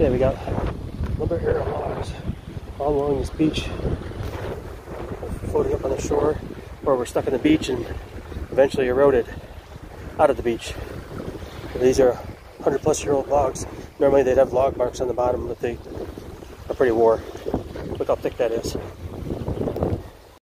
Okay, we got lumber arrow logs all along this beach, floating up on the shore, or we're stuck in the beach and eventually eroded out of the beach. And these are 100-plus-year-old logs. Normally they'd have log marks on the bottom, but they are pretty worn. Look how thick that is.